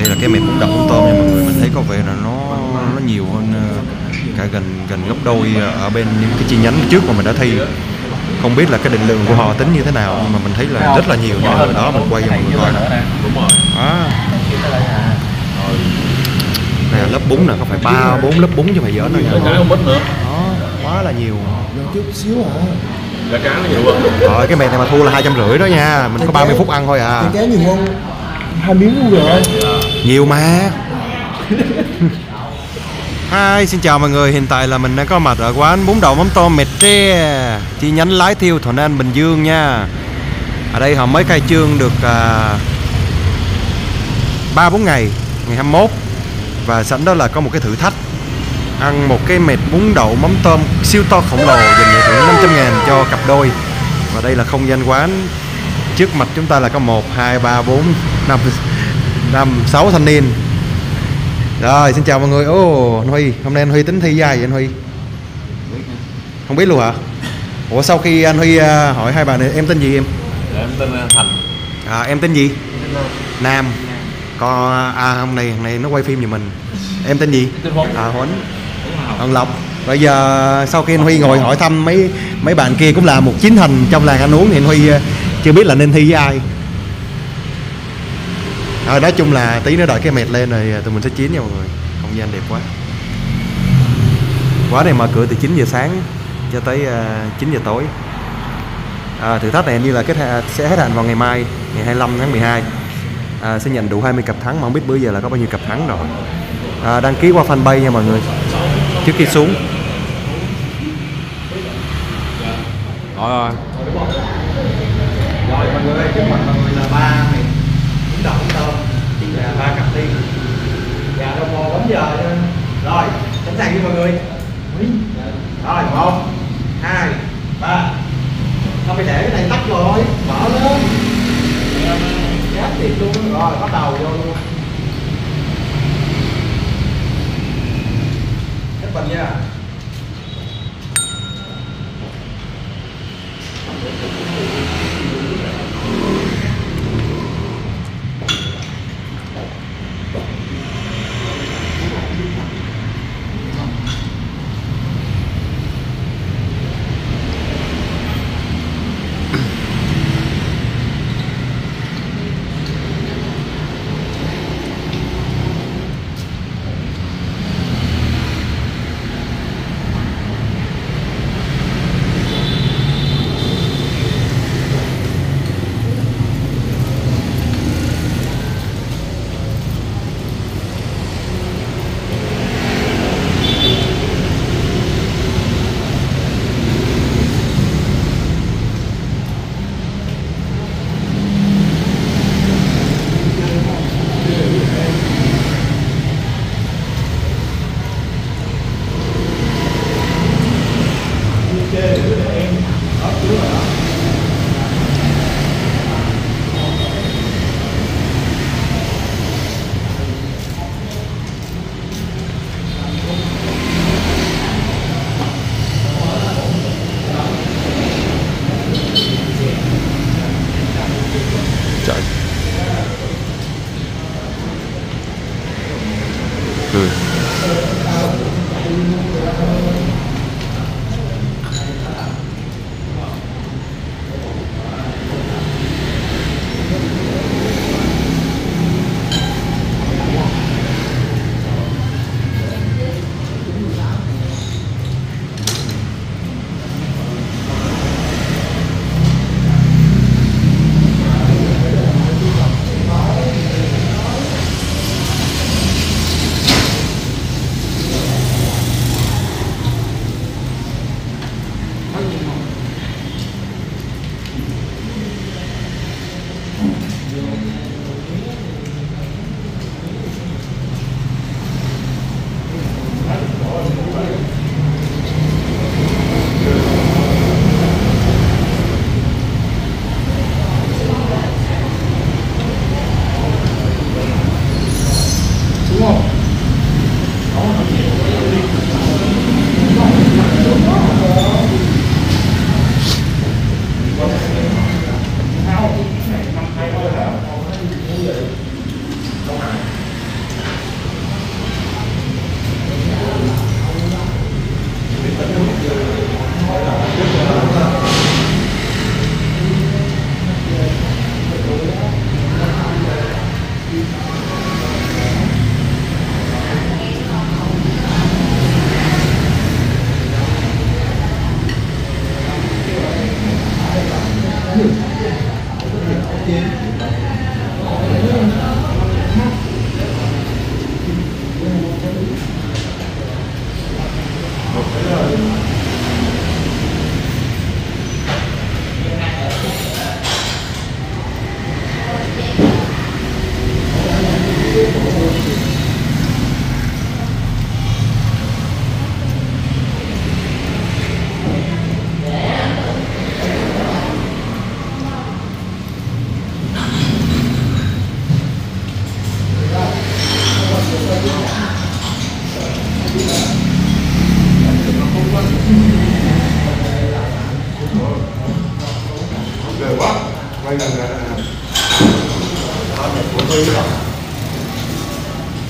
Đây là cái mẹ bún đậu mắm tôm nha mọi người. Mình thấy có vẻ là nó nhiều hơn cả gần gấp đôi ở bên những cái chi nhánh trước mà mình đã thi. Không biết là cái định lượng của họ tính như thế nào nhưng mà mình thấy là rất là nhiều nha mọi người. Đó, mình quay cho mọi người coi nè. Này là lớp bún nè, có phải 3-4 lớp bún chứ phải dở đâu nha. Đó, quá là nhiều. Rồi cái mẹ này mà thua là 250 đó nha. Mình có 30 phút ăn thôi à. Hai miếng rồi. Nhiều mà. Hi, xin chào mọi người. Hiện tại là mình đã có mặt ở quán bún đậu mắm tôm Mệt Tre, chi nhánh Lái Thiêu, Thuận An, Bình Dương nha. Ở đây họ mới khai trương được 3-4 ngày, ngày 21. Và sẵn đó là có một cái thử thách. Ăn một cái mệt bún đậu mắm tôm siêu to khổng lồ, dành giải thưởng 500.000 cho cặp đôi. Và đây là không gian quán. Trước mặt chúng ta là có 1, 2, 3, 4, 5, 6 thanh niên. Rồi, xin chào mọi người. Ô, anh Huy, hôm nay anh Huy tính thi với ai vậy anh Huy? Không biết luôn hả? Ủa, sau khi anh Huy hỏi hai bà này, em tên gì em? Em tên Thành. À, em tên gì? Nam. Còn, hôm nay nó quay phim gì mình. Em tên gì? À, Huấn. Hoàng Lộc. Bây giờ, sau khi anh Huy ngồi hỏi thăm mấy bạn kia cũng là một chín thành trong làng ăn uống thì anh Huy... chưa biết là nên thi với ai. Rồi nói chung là tí nữa đợi cái mệt lên rồi tụi mình sẽ chín nha mọi người. Không gian đẹp quá. Quán này mở cửa từ 9 giờ sáng cho tới 9 giờ tối. Thử thách này như là sẽ hết hạn vào ngày mai, ngày 25 tháng 12. Sẽ nhận đủ 20 cặp thắng mà không biết bữa giờ là có bao nhiêu cặp thắng rồi. Đăng ký qua fanpage nha mọi người. Trước khi xuống. Rồi. Rồi mọi người ơi, trước mặt mọi người là 3 này bún đậu mắm tôm, chỉ là 3 cặp thi và đồng hồ bấm giờ nha. Rồi, sẵn sàng đi mọi người. Rồi, 1, 2, 3. Không phải để cái này tắt rồi, mở lên. Chát tiệt luôn, rồi bắt đầu vô luôn. Hết bình nha.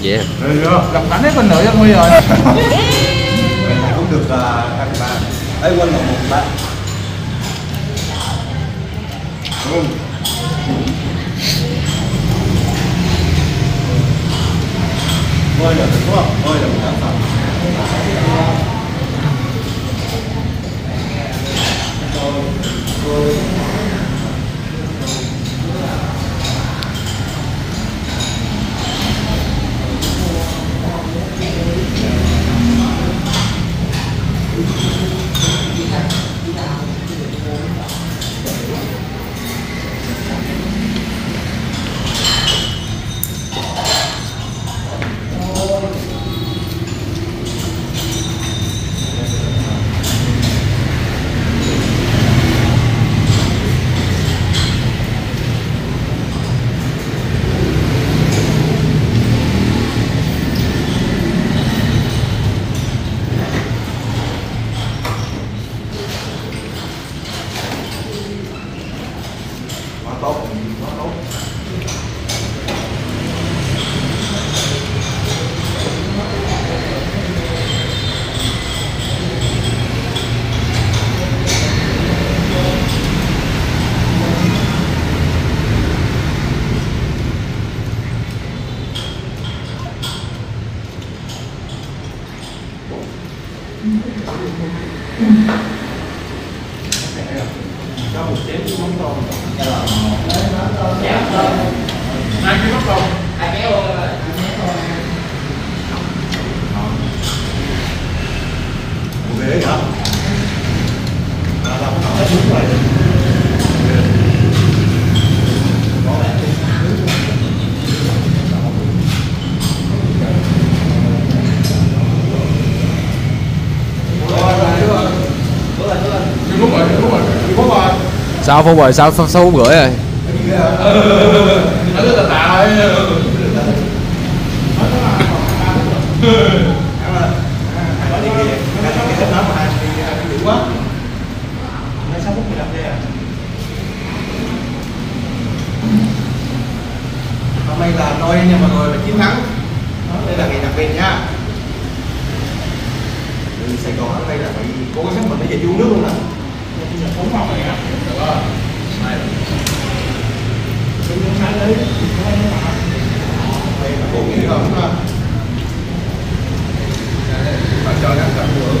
Dạ. Gặp cảnh hết mình nữa cho Huy rồi. Mình cũng được 23. Ấy quên là 13. Ôi là đúng không? Ôi là đúng không? Sao phút rồi, sao 6 phút rưỡi rồi. Hôm nay là tôi nha mọi người, là chiến thắng. Đây là ngày đặc biệt nha. Từ Sài Gòn ở đây là bị cố gắng mình để về vuông nước luôn nè. Cũng không này á, được rồi. Này. Chúng ta lấy đây là bốn cái rồi đúng không? Bạn cho đang cầm bữa.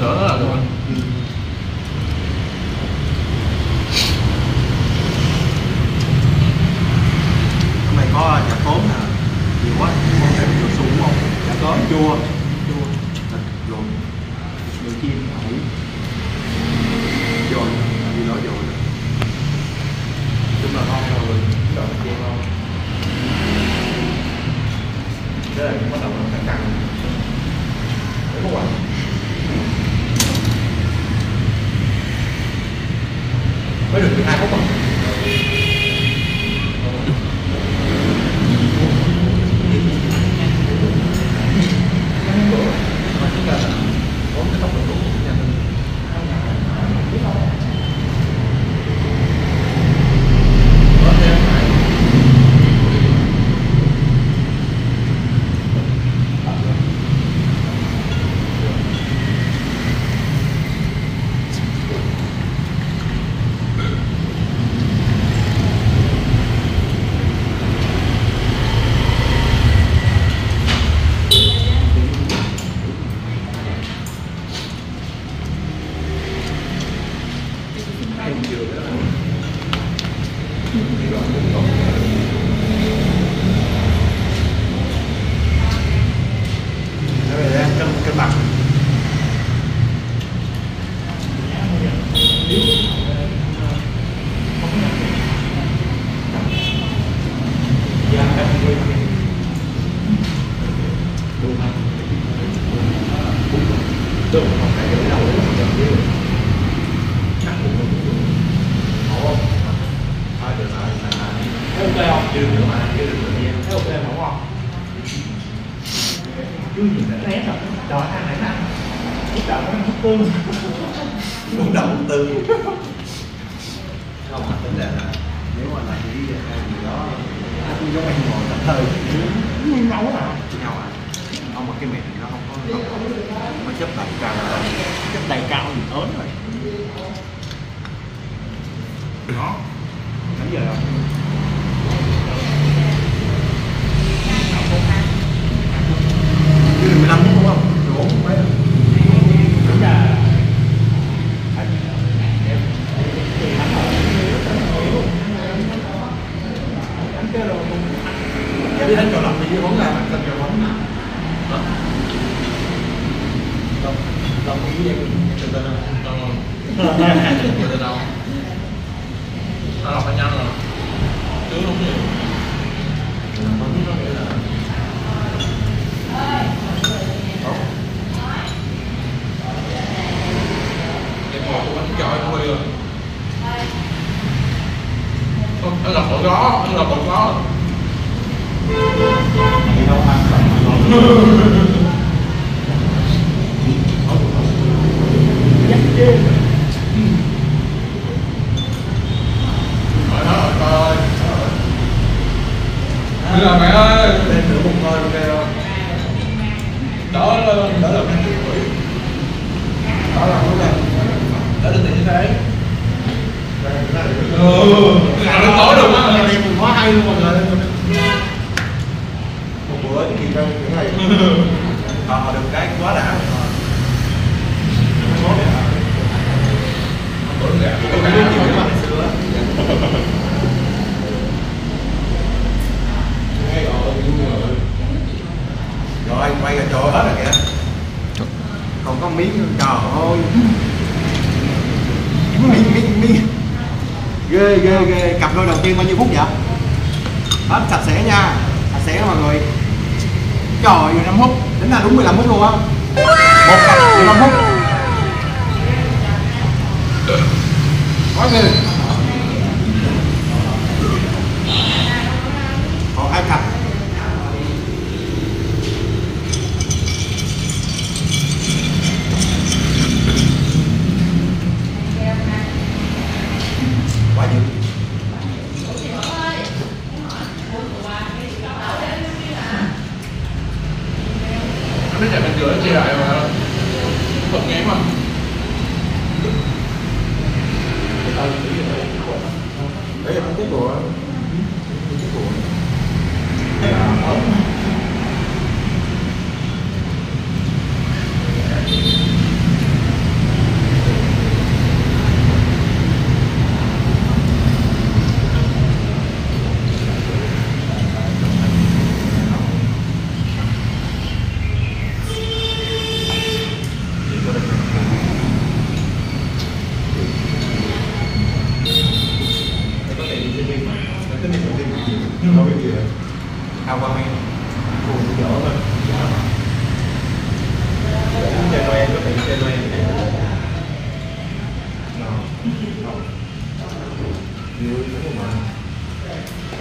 con nữa là được rồi. Hôm nay có chả cốm nè, nhiều quá, con này được sung không? Chả cốm chua, chua, thịt luộc, đồ chiên, ẩu, dồi, đi nói dồi, đúng là ngon rồi, đợi chiên ngon. Đây là bắt đầu nó căng. Đúng không ạ? Mới được 12 phút không?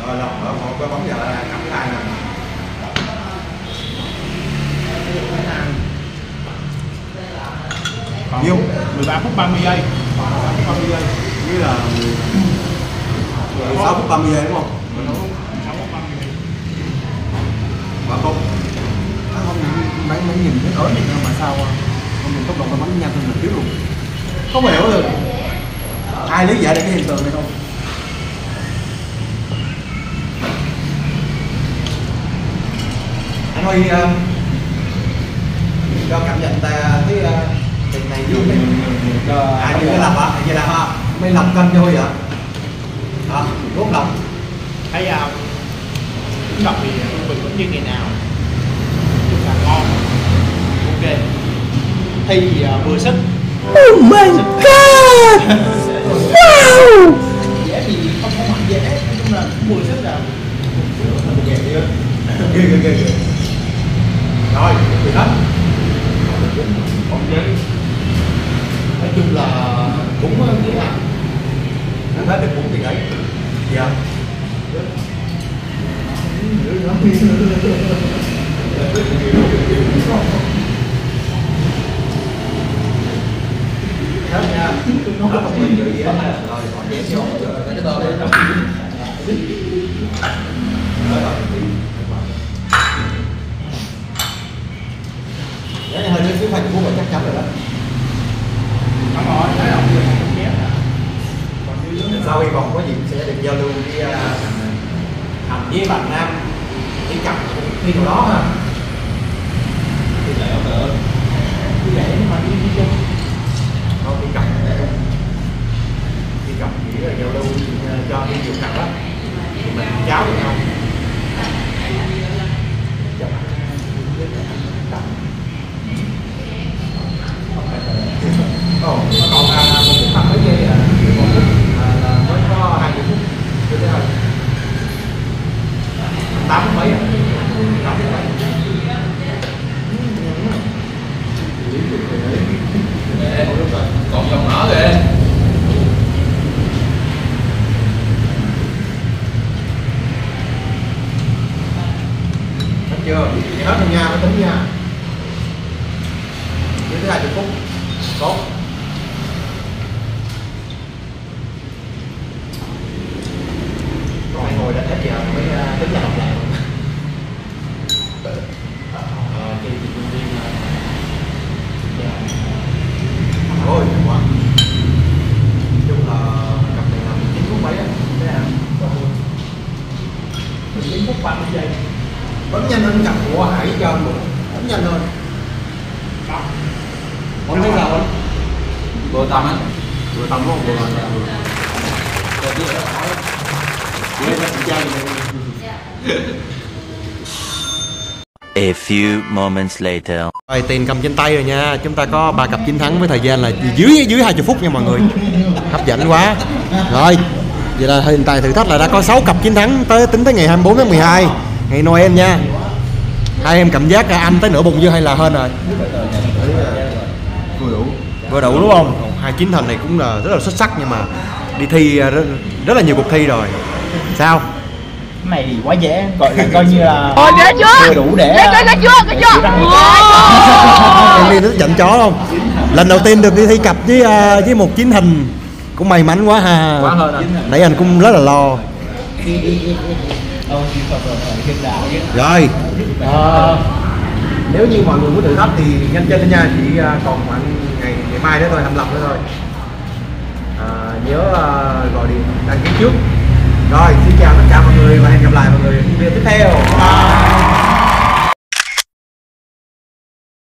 Rồi lọc nó không có bóng giờ là nắm lại nè. Nhiêu? 13 phút 30 giây. 30 giây. Như là 16 phút 30 giây đúng không? 16 phút 30 giây. Và không. Nó không nhìn thấy tối này mà sao không nhìn tốc độ nó bắn nhanh hơn mình thiếu luôn. Không hiểu được. Ai lý giải được cái hiện tượng này không? Thôi cho cảm nhận ta cái tình này vui này cho ai chưa làm á, chưa làm ha, mới làm cân cho vậy à, rốt lòng thấy không? Đọc thì mình cũng như ngày nào, rất là ngon, ok. Thì vừa sức. Oh my god! Wow! Dễ thì không có mặt dễ, nói chung là vừa sức là mình dễ chưa? Ghê. Rồi, thì đó. Nói chung là cũng nghĩa là anh thấy được 4 tiền ấy. Dạ. Hết nha. Nó không có gì vậy. Rồi, còn dễ xuống rồi. Để tôi đi. Đấy hơi lên phía phải của mình chắc chắn rồi đó. Đúng rồi, thấy không? Sau khi còn có dịp sẽ được giao lưu đi Thành với bạn Nam đi cặp thi của đó ha. Thì lại không được. Thì lại mà đi chung. Không đi cặp để không. Đi cặp chỉ là giao lưu cho đi nhiều cặp á. Thì mình cháu được không? Còn còn cũng làm cái gì là mới có 20 phút chưa tới thôi, 8 mấy à, 8 mấy còn dòng mở kìa. Hết chưa? Hết rồi nha, mới tính nha. Chưa tới 20 phút, tốt. A few moments later. Rồi, tiền cầm trên tay rồi nha. Chúng ta có 3 cặp chiến thắng với thời gian là dưới 20 phút nha mọi người. Hấp dẫn quá. Rồi, vậy là hiện tại thử thách là đã có 6 cặp chiến thắng tới tính tới ngày 24 tháng 12, ngày Noel nha. Hai em cảm giác ăn tới nửa bụng dưa hay là hơn rồi? Vừa đủ đúng không? 29 thành này cũng là rất là xuất sắc nhưng mà đi thi rất là nhiều cuộc thi rồi. Sao? Cái này thì quá dễ, coi như là chưa đủ để chưa em đi giận chó không? Lần đầu tiên được đi thi cặp với một chiến hình cũng may mắn quá ha. Nãy anh cũng rất là lo. Rồi. Nếu như mọi người muốn thử thách thì nhanh chân lên nha, chỉ còn khoảng ngày mai nữa thôi, 25 nữa thôi. Nhớ gọi điện đăng ký trước. Rồi, xin chào tất cả mọi người và hẹn gặp lại mọi người ở video tiếp theo.